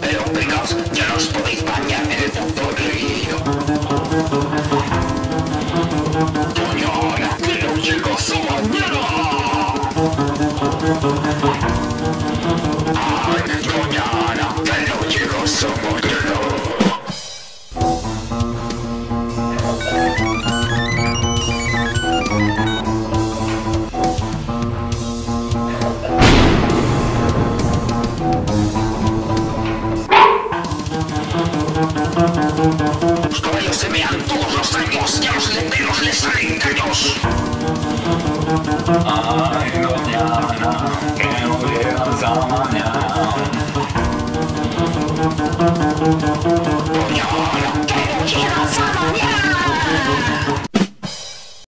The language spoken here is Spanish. Pero pegaos, ya no os podéis bañar en el puto río. Coño, ahora quiero llegar a su bañera. Ay, coño, ahora quiero llegar a su bañera. Los caballos se mean todos los años y a los lenteros les salen callos. Ay, mañana, que no veas a mañana. Mañana, que no veas a mañana.